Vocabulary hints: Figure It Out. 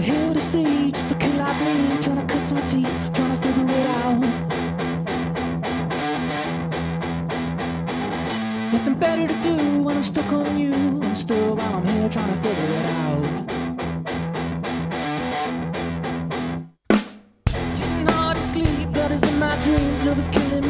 I'm here to see just looking like me, trying to cut some teeth, trying to figure it out. Nothing better to do when I'm stuck on you. I'm still while I'm here trying to figure it out. Getting hard to sleep, blood is in my dreams, love is killing me.